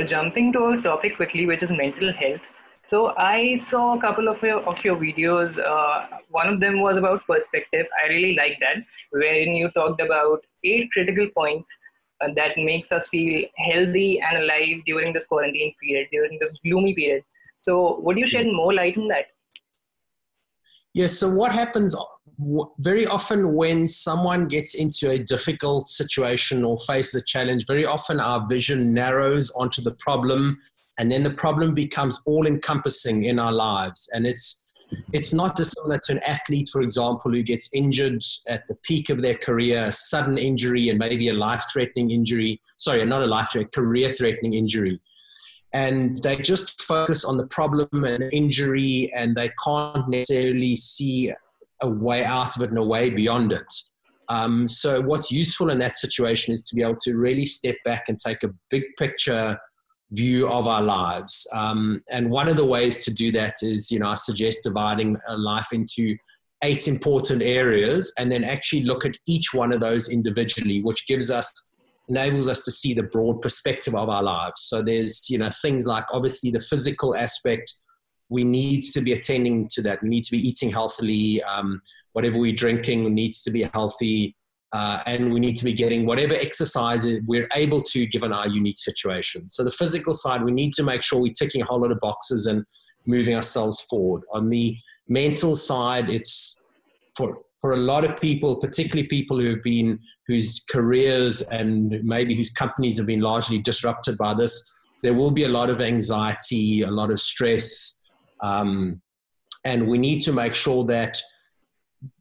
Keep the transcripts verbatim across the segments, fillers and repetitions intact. jumping to a topic quickly, which is mental health. So I saw a couple of your, of your videos. Uh, one of them was about perspective. I really like that, wherein you talked about eight critical points uh, that makes us feel healthy and alive during this quarantine period, during this gloomy period. So would you shed more light on that? Yes. So what happens very often when someone gets into a difficult situation or faces a challenge, very often our vision narrows onto the problem, and then the problem becomes all-encompassing in our lives. And it's, it's not dissimilar to an athlete, for example, who gets injured at the peak of their career, a sudden injury and maybe a life-threatening injury. Sorry, not a life-threatening, career-threatening injury. And they just focus on the problem and injury, and they can't necessarily see a way out of it and a way beyond it. Um, so what's useful in that situation is to be able to really step back and take a big picture view of our lives. Um, and one of the ways to do that is, you know, I suggest dividing a life into eight important areas and then actually look at each one of those individually, which gives us enables us to see the broad perspective of our lives. So there's, you know, things like obviously the physical aspect. We need to be attending to that. We need to be eating healthily. Um, whatever we're drinking needs to be healthy. Uh, and we need to be getting whatever exercise we're able to given our unique situation. So the physical side, we need to make sure we're ticking a whole lot of boxes and moving ourselves forward. On the mental side, it's for For a lot of people, particularly people who have been, whose careers and maybe whose companies have been largely disrupted by this, there will be a lot of anxiety, a lot of stress. Um, and we need to make sure that,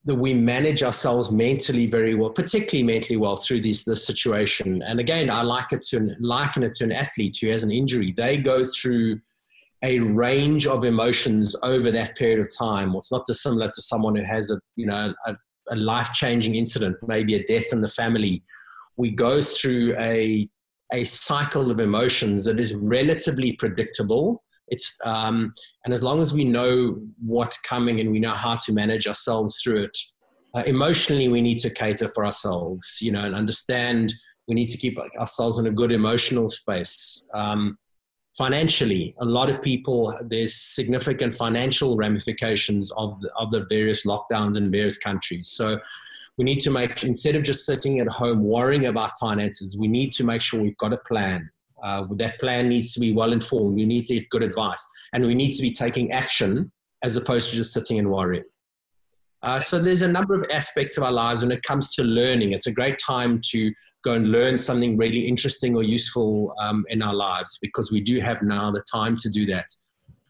that we manage ourselves mentally very well, particularly mentally well through this, this situation. And again, I like it to, liken it to an athlete who has an injury. They go through a range of emotions over that period of time. It's not dissimilar to someone who has a, you know, a, a life-changing incident, maybe a death in the family. We go through a, a cycle of emotions that is relatively predictable. It's, um, and as long as we know what's coming and we know how to manage ourselves through it, uh, emotionally we need to cater for ourselves, you know, and understand we need to keep ourselves in a good emotional space. Um, Financially, a lot of people, there's significant financial ramifications of the, of the various lockdowns in various countries. So we need to make, instead of just sitting at home worrying about finances, we need to make sure we've got a plan. Uh, that plan needs to be well informed. We need to get good advice. And we need to be taking action as opposed to just sitting and worrying. Uh, so there's a number of aspects of our lives when it comes to learning. It's a great time to go and learn something really interesting or useful um, in our lives, because we do have now the time to do that.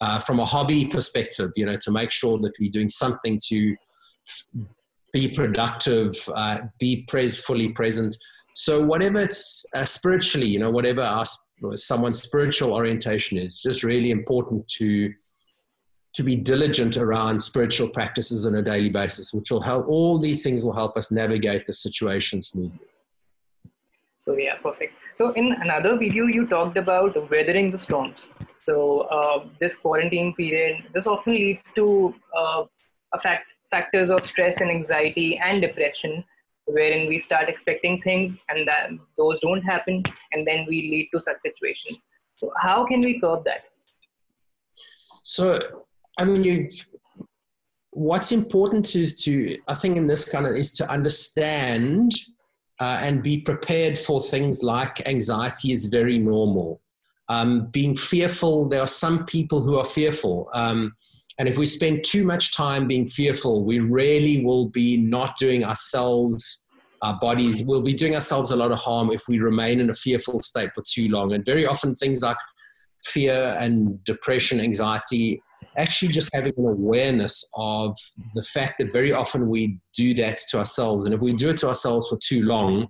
Uh, from a hobby perspective, you know, to make sure that we're doing something to be productive, uh, be pres fully present. So whatever it's uh, spiritually, you know, whatever our, someone's spiritual orientation is, just really important to to be diligent around spiritual practices on a daily basis, which will help, all these things will help us navigate the situation smoothly. So yeah, perfect. So in another video, you talked about weathering the storms. So uh, this quarantine period, this often leads to uh, fact factors of stress and anxiety and depression, wherein we start expecting things and that those don't happen. And then we lead to such situations. So how can we curb that? So, I mean, you've, what's important is to, I think in this kind of, is to understand uh, and be prepared for things like anxiety is very normal. Um, being fearful, there are some people who are fearful. Um, and if we spend too much time being fearful, we really will be not doing ourselves, our bodies, we'll be doing ourselves a lot of harm if we remain in a fearful state for too long. And very often things like fear and depression, anxiety, actually just having an awareness of the fact that very often we do that to ourselves. And if we do it to ourselves for too long,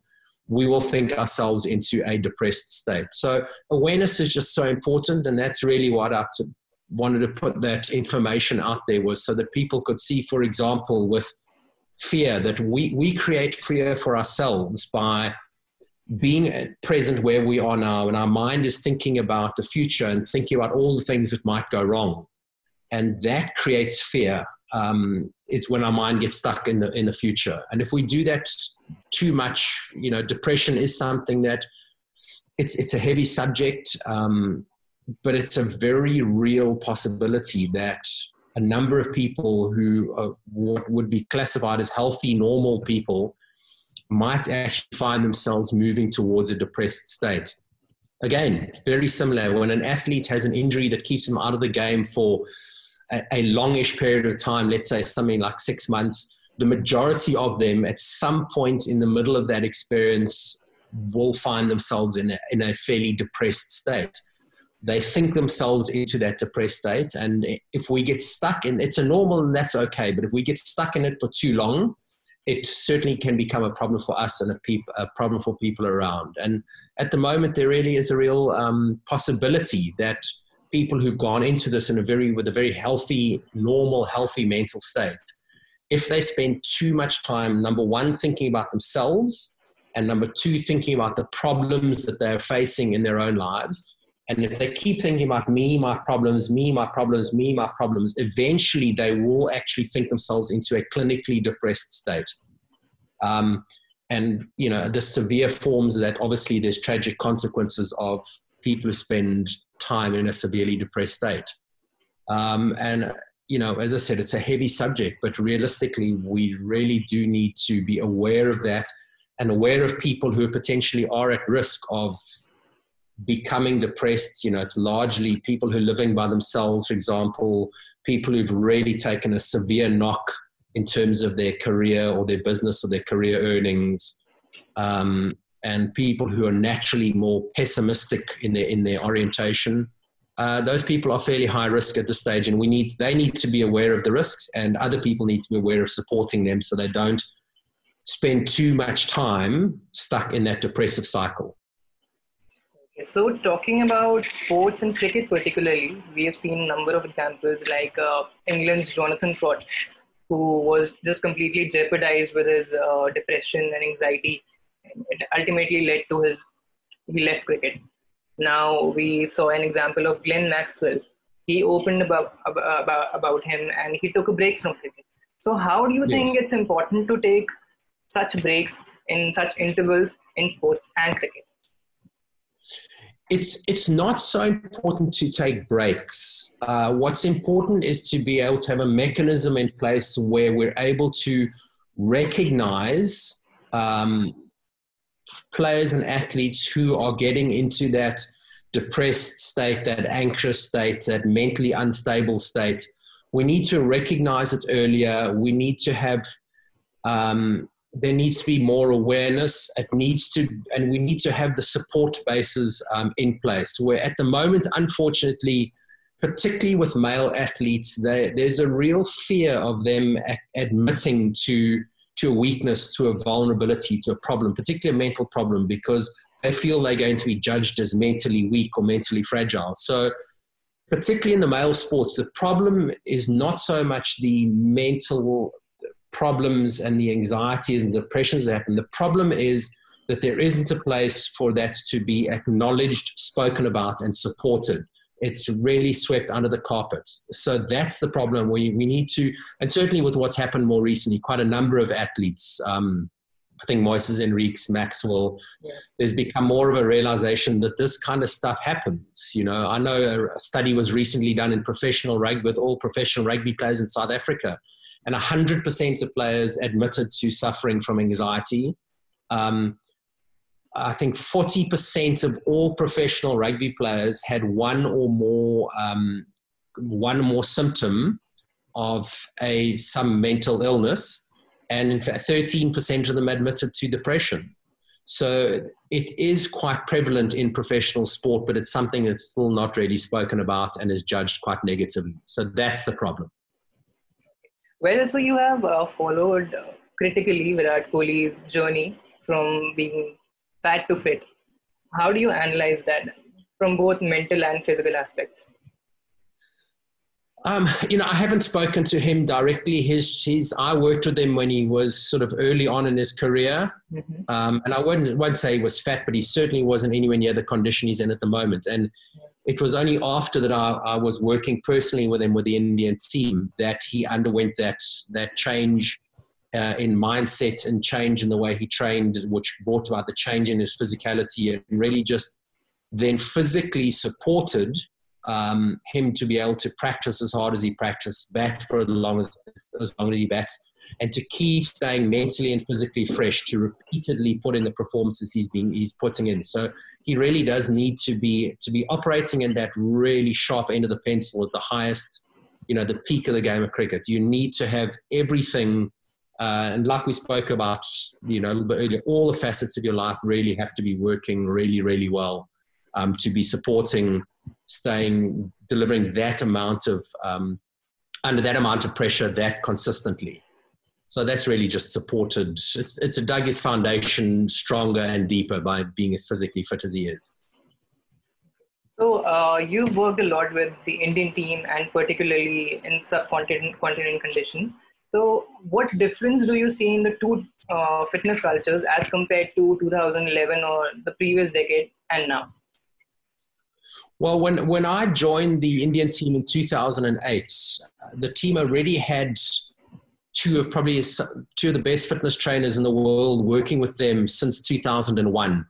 we will think ourselves into a depressed state. So awareness is just so important. And that's really what I wanted to put that information out there was so that people could see, for example, with fear that we, we create fear for ourselves by being present where we are now, and our mind is thinking about the future and thinking about all the things that might go wrong. And that creates fear. Um, it's when our mind gets stuck in the, in the future. And if we do that too much, you know, depression is something that it's it's a heavy subject, um, but it's a very real possibility that a number of people who are what would be classified as healthy, normal people might actually find themselves moving towards a depressed state. Again, very similar. When an athlete has an injury that keeps them out of the game for a, a longish period of time, let's say something like six months, the majority of them at some point in the middle of that experience will find themselves in a, in a fairly depressed state. They think themselves into that depressed state. And if we get stuck in, it's a normal and that's okay. But if we get stuck in it for too long, it certainly can become a problem for us and a, peop a problem for people around. And at the moment, there really is a real um, possibility that people who've gone into this in a very, with a very healthy, normal, healthy mental state, if they spend too much time, number one, thinking about themselves, and number two, thinking about the problems that they're facing in their own lives. And if they keep thinking about me, my problems, me, my problems, me, my problems, eventually they will actually think themselves into a clinically depressed state. Um, and, you know, the severe forms of that, obviously there's tragic consequences of people who spend time in a severely depressed state. Um, and, you know, as I said, it's a heavy subject, but realistically, we really do need to be aware of that and aware of people who potentially are at risk of becoming depressed. You know, it's largely people who are living by themselves, for example, people who've really taken a severe knock in terms of their career or their business or their career earnings, um, and people who are naturally more pessimistic in their, in their orientation. Uh, those people are fairly high risk at this stage, and we need, they need to be aware of the risks, and other people need to be aware of supporting them so they don't spend too much time stuck in that depressive cycle. So talking about sports and cricket particularly, we have seen a number of examples like uh, England's Jonathan Trott, who was just completely jeopardized with his uh, depression and anxiety. It ultimately led to his, he left cricket. Now we saw an example of Glenn Maxwell. He opened about, about, about him and he took a break from cricket. So how do you yes. think it's important to take such breaks in such intervals in sports and cricket? It's, it's not so important to take breaks. Uh, what's important is to be able to have a mechanism in place where we're able to recognize um, players and athletes who are getting into that depressed state, that anxious state, that mentally unstable state. We need to recognize it earlier. We need to have... Um, there needs to be more awareness. It needs to, and we need to have the support bases um, in place, where at the moment, unfortunately, particularly with male athletes, they, there's a real fear of them admitting to, to a weakness, to a vulnerability, to a problem, particularly a mental problem, because they feel they're going to be judged as mentally weak or mentally fragile. So particularly in the male sports, the problem is not so much the mental problems and the anxieties and depressions that happen. The problem is that there isn't a place for that to be acknowledged, spoken about, and supported. It's really swept under the carpet. So that's the problem. We, we need to, and certainly with what's happened more recently, quite a number of athletes, um, I think Moises Henriques, Maxwell, yeah. there's become more of a realization that this kind of stuff happens. You know, I know a study was recently done in professional rugby with all professional rugby players in South Africa. And one hundred percent of players admitted to suffering from anxiety. Um, I think forty percent of all professional rugby players had one or more, um, one or more symptom of a, some mental illness. And in fact, thirteen percent of them admitted to depression. So it is quite prevalent in professional sport, but it's something that's still not really spoken about and is judged quite negatively. So that's the problem. Well, so you have uh, followed uh, critically Virat Kohli's journey from being fat to fit. How do you analyze that from both mental and physical aspects? Um, you know, I haven't spoken to him directly. His, his, I worked with him when he was sort of early on in his career. Mm-hmm. um, and I wouldn't, wouldn't say he was fat, but he certainly wasn't anywhere near the condition he's in at the moment. And yeah. It was only after that I, I was working personally with him with the Indian team that he underwent that, that change uh, in mindset and change in the way he trained, which brought about the change in his physicality and really just then physically supported um, him to be able to practice as hard as he practiced, bat for as long as, as long as he bats, and to keep staying mentally and physically fresh, to repeatedly put in the performances he's being, he's putting in. So he really does need to be, to be operating in that really sharp end of the pencil at the highest, you know, the peak of the game of cricket. You need to have everything. Uh, and like we spoke about, you know, a little bit earlier, all the facets of your life really have to be working really, really well um, to be supporting, staying, delivering that amount of, um, under that amount of pressure that consistently. So that's really just supported. It's, it's a dug his foundation stronger and deeper by being as physically fit as he is. So uh, you've worked a lot with the Indian team and particularly in subcontinent continent conditions. So what difference do you see in the two uh, fitness cultures as compared to two thousand eleven or the previous decade and now? Well, when, when I joined the Indian team in two thousand eight, the team already had two of probably two of the best fitness trainers in the world working with them since two thousand one.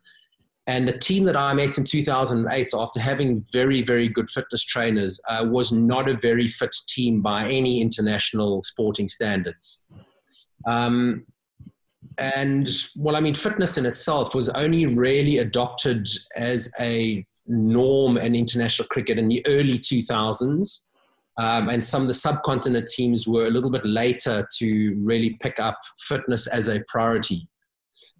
And the team that I met in two thousand eight, after having very, very good fitness trainers, uh, was not a very fit team by any international sporting standards. Um, and, well, I mean, fitness in itself was only really adopted as a norm in international cricket in the early two thousands. Um, and some of the subcontinent teams were a little bit later to really pick up fitness as a priority.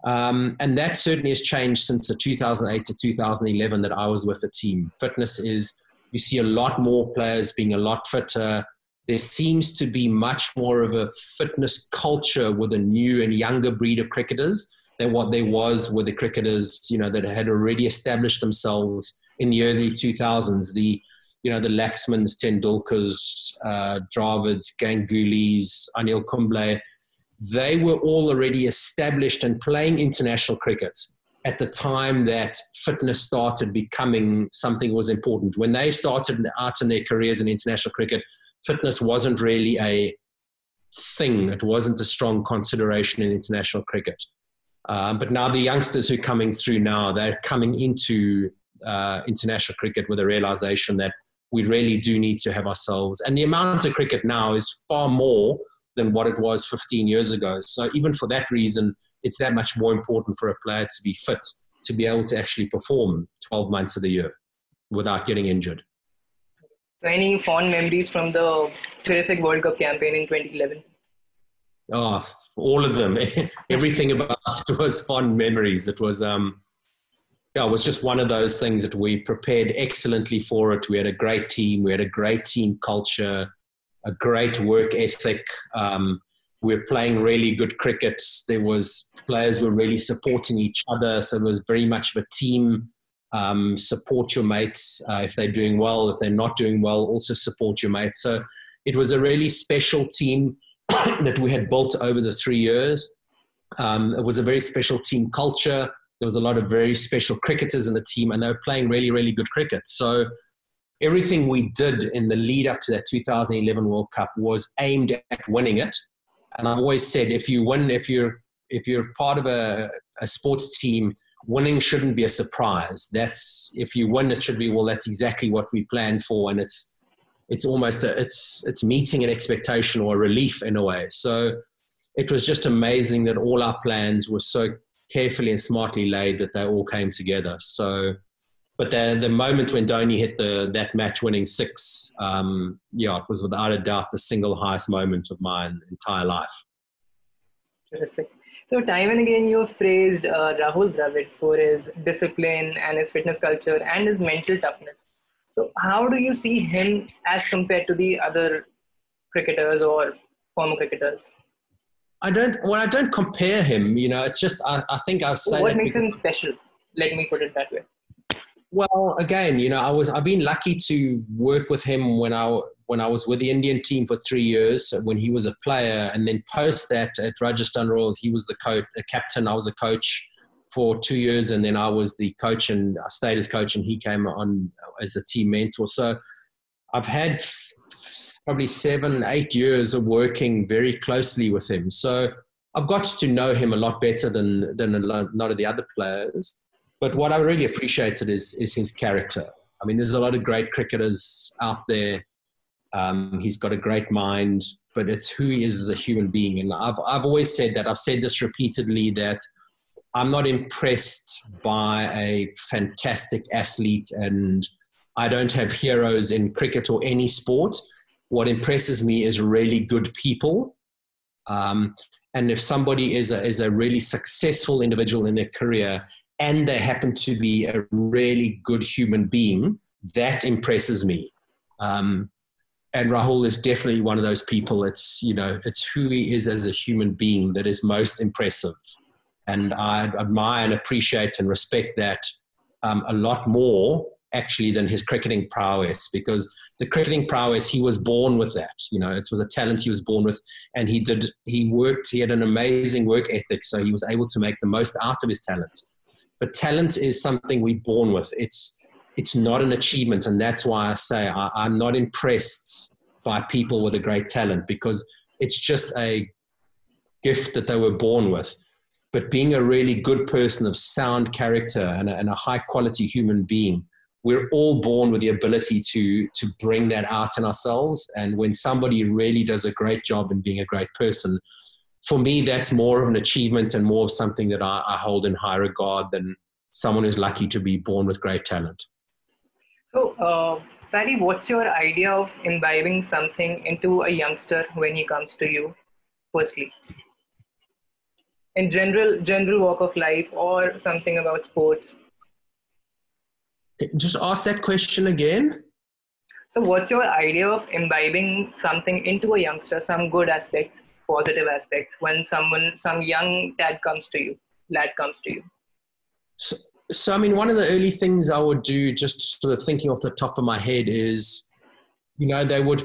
Um, and that certainly has changed since the two thousand eight to two thousand eleven that I was with the team. Fitness is, you see a lot more players being a lot fitter. There seems to be much more of a fitness culture with a new and younger breed of cricketers than what there was with the cricketers, you know, that had already established themselves in the early two thousands. The, you know, the Laxmans, Tendulkars, uh, Dravids, Gangulys, Anil Kumble. They were all already established and playing international cricket at the time that fitness started becoming something that was important. When they started out in their careers in international cricket, fitness wasn't really a thing. It wasn't a strong consideration in international cricket. Um, but now the youngsters who are coming through now, they're coming into uh, international cricket with a realization that we really do need to have ourselves. And the amount of cricket now is far more than what it was fifteen years ago. So even for that reason, it's that much more important for a player to be fit, to be able to actually perform twelve months of the year without getting injured. So any fond memories from the terrific World Cup campaign in twenty eleven? Oh, all of them. Everything about it was fond memories. It was, um, yeah, it was just one of those things that we prepared excellently for it. We had a great team. We had a great team culture. A great work ethic. Um, we were playing really good cricket. There was players were really supporting each other. So it was very much of a team. Um, support your mates uh, if they're doing well. If they're not doing well, also support your mates. So it was a really special team that we had built over the three years. Um, it was a very special team culture. There was a lot of very special cricketers in the team and they were playing really, really good cricket. So everything we did in the lead up to that two thousand eleven World Cup was aimed at winning it. And I've always said, if you win, if you're, if you're part of a, a sports team, winning shouldn't be a surprise. That's, if you win, it should be, well, that's exactly what we planned for. And it's, it's almost, a, it's, it's meeting an expectation or a relief in a way. So it was just amazing that all our plans were so carefully and smartly laid that they all came together. So, but the, the moment when Dhoni hit the, that match-winning six, um, yeah, it was without a doubt the single highest moment of my entire life. Terrific. So time and again you have praised uh, Rahul Dravid for his discipline and his fitness culture and his mental toughness. So how do you see him as compared to the other cricketers or former cricketers? I don't, well, I don't compare him, you know, it's just, I, I think I'll say what that makes him special? Let me put it that way. Well, again, you know, I was, I've been lucky to work with him when I, when I was with the Indian team for three years, when he was a player. And then post that at Rajasthan Royals, he was the coach, the captain. I was the coach for two years. And then I was the coach and I stayed as coach and he came on as the team mentor. So I've had probably seven, eight years of working very closely with him. So I've got to know him a lot better than, than a lot of the other players. But what I really appreciated is, is his character. I mean, there's a lot of great cricketers out there. Um, he's got a great mind, but it's who he is as a human being. And I've, I've always said that. I've said this repeatedly, that I'm not impressed by a fantastic athlete, and I don't have heroes in cricket or any sport. What impresses me is really good people. Um, and if somebody is a, is a really successful individual in their career, and they happen to be a really good human being, that impresses me. Um, And Rahul is definitely one of those people. It's, you know, it's who he is as a human being that is most impressive. And I admire and appreciate and respect that um, a lot more, actually, than his cricketing prowess, because the cricketing prowess, he was born with that. You know, it was a talent he was born with, and he did, he worked, he had an amazing work ethic. So he was able to make the most out of his talent. But talent is something we're born with. It's, It's not an achievement, and that's why I say I, I'm not impressed by people with a great talent, because it's just a gift that they were born with. But being a really good person of sound character and a, and a high-quality human being, we're all born with the ability to, to bring that out in ourselves. And when somebody really does a great job in being a great person, for me, that's more of an achievement and more of something that I, I hold in high regard than someone who's lucky to be born with great talent. So, uh, Paddy, what's your idea of imbibing something into a youngster when he comes to you, firstly? In general, general walk of life, or something about sports? Just ask that question again. So, what's your idea of imbibing something into a youngster, some good aspects, positive aspects, when someone, some young dad comes to you, lad comes to you? So, So, I mean, one of the early things I would do, just sort of thinking off the top of my head, is, you know, they would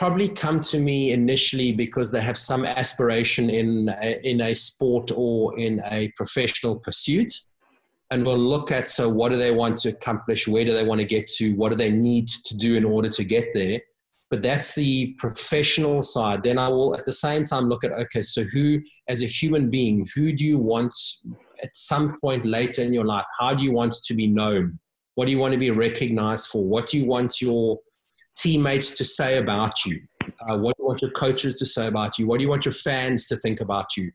probably come to me initially because they have some aspiration in a, in a sport or in a professional pursuit, and we'll look at, so what do they want to accomplish? Where do they want to get to? What do they need to do in order to get there? But that's the professional side. Then I will, at the same time, look at, okay, so who, as a human being, who do you want at some point later in your life? How do you want to be known? What do you want to be recognized for? What do you want your teammates to say about you? Uh, what do you want your coaches to say about you? What do you want your fans to think about you?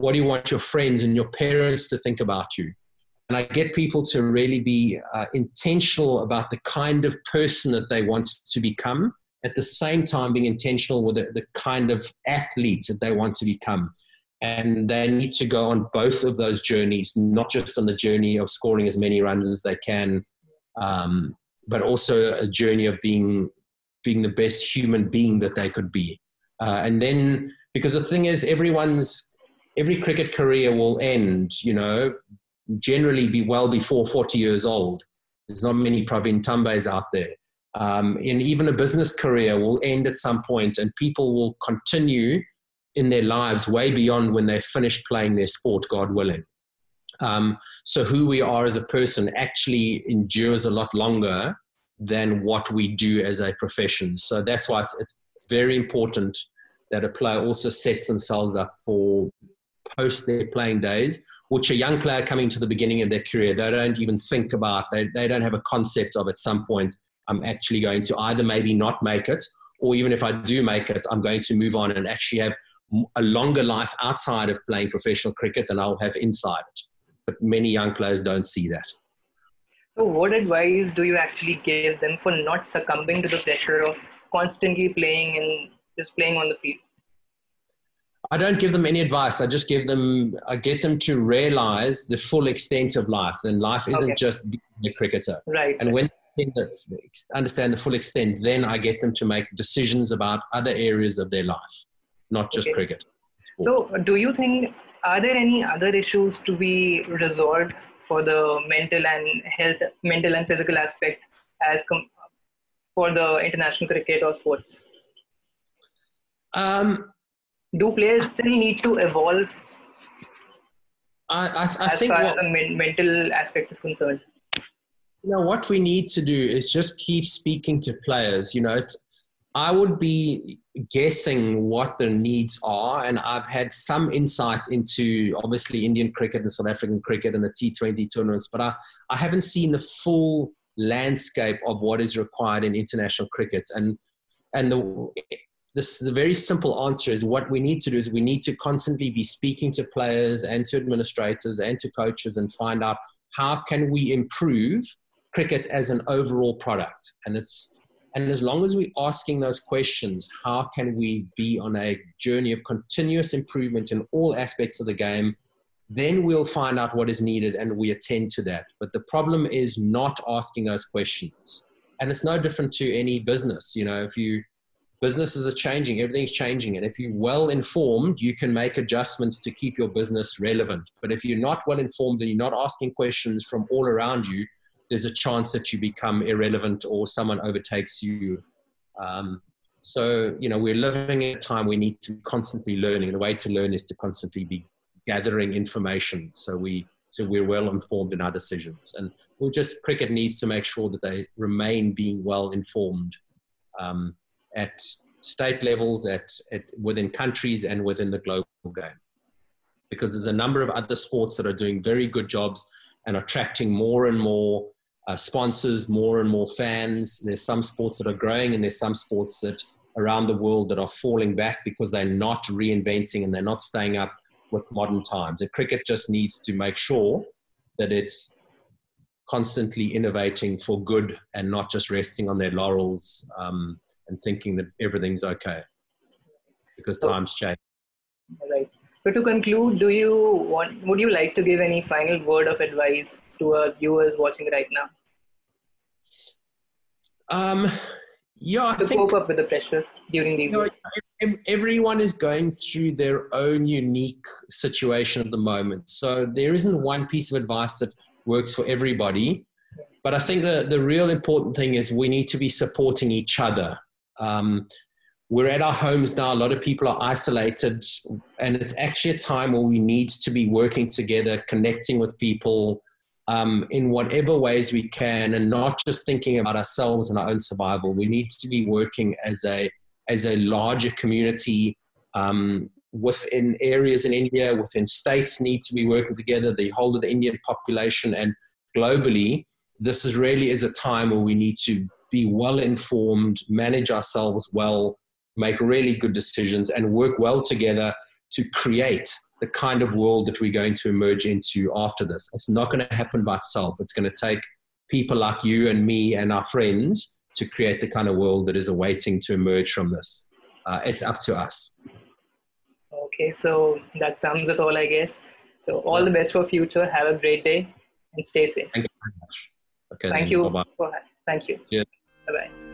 What do you want your friends and your parents to think about you? And I get people to really be uh, intentional about the kind of person that they want to become, at the same time being intentional with the, the kind of athlete that they want to become. And they need to go on both of those journeys, not just on the journey of scoring as many runs as they can, um, but also a journey of being being the best human being that they could be. Uh, and then, because the thing is, everyone's, every cricket career will end, you know, generally be well before forty years old. There's not many Praveen Tambes out there. Um, and even a business career will end at some point, and people will continue in their lives way beyond when they finish playing their sport, God willing. Um, so who we are as a person actually endures a lot longer than what we do as a profession. So that's why it's, it's very important that a player also sets themselves up for post their playing days, which a young player coming to the beginning of their career, they don't even think about, they, they don't have a concept of, at some point, I'm actually going to either maybe not make it, or even if I do make it, I'm going to move on and actually have a longer life outside of playing professional cricket than I'll have inside it. But many young players don't see that. So what advice do you actually give them for not succumbing to the pressure of constantly playing and just playing on the field? I don't give them any advice. I just give them, I get them to realize the full extent of life. Then life isn't okay. Just being a cricketer. Right. And when they understand the full extent, then I get them to make decisions about other areas of their life, not just okay. cricket. So do you think, are there any other issues to be resolved for the mental and health, mental and physical aspects as com- for the international cricket or sports? Um, do players still need to evolve I, I, I as think far what, as the men- mental aspect is concerned? You know, what we need to do is just keep speaking to players. You know, it's, I would be guessing what their needs are, and I've had some insight into obviously Indian cricket and South African cricket and the T twenty tournaments, but I, I haven't seen the full landscape of what is required in international cricket. And and the, this, the very simple answer is what we need to do is we need to constantly be speaking to players and to administrators and to coaches and find out how can we improve cricket as an overall product. And it's And as long as we're asking those questions, how can we be on a journey of continuous improvement in all aspects of the game, then we'll find out what is needed and we attend to that. But the problem is not asking those questions. And it's no different to any business. You know, if you, businesses are changing, everything's changing. And if you're well informed, you can make adjustments to keep your business relevant. But if you're not well informed and you're not asking questions from all around you, there's a chance that you become irrelevant or someone overtakes you. Um, so, you know, we're living in a time we need to constantly learning. The way to learn is to constantly be gathering information. So, we, so we're well informed in our decisions. And we'll just, cricket needs to make sure that they remain being well informed um, at state levels, at, at within countries and within the global game. Because there's a number of other sports that are doing very good jobs and attracting more and more Uh, sponsors, more and more fans. There's some sports that are growing and there's some sports that around the world that are falling back because they're not reinventing and they're not staying up with modern times. And cricket just needs to make sure that it's constantly innovating for good and not just resting on their laurels um, and thinking that everything's okay because times change. Right. So to conclude, do you want, would you like to give any final word of advice to our viewers watching right now? Um, yeah, I to think, cope up with the pressure during these years. Everyone is going through their own unique situation at the moment. So there isn't one piece of advice that works for everybody. But I think the, the real important thing is we need to be supporting each other. Um, We're at our homes now. A lot of people are isolated, and it's actually a time where we need to be working together, connecting with people um, in whatever ways we can, and not just thinking about ourselves and our own survival. We need to be working as a as a larger community um, within areas in India, within states need to be working together, the whole of the Indian population, and globally. This is really is a time where we need to be well informed, manage ourselves well, make really good decisions and work well together to create the kind of world that we're going to emerge into after this. It's not going to happen by itself. It's going to take people like you and me and our friends to create the kind of world that is awaiting to emerge from this. Uh, it's up to us. Okay, so that sums it all, I guess. So all the best for future. Have a great day and stay safe. Thank you very much. Okay, thank you. Bye-bye. For, thank you. Cheers. Bye-bye.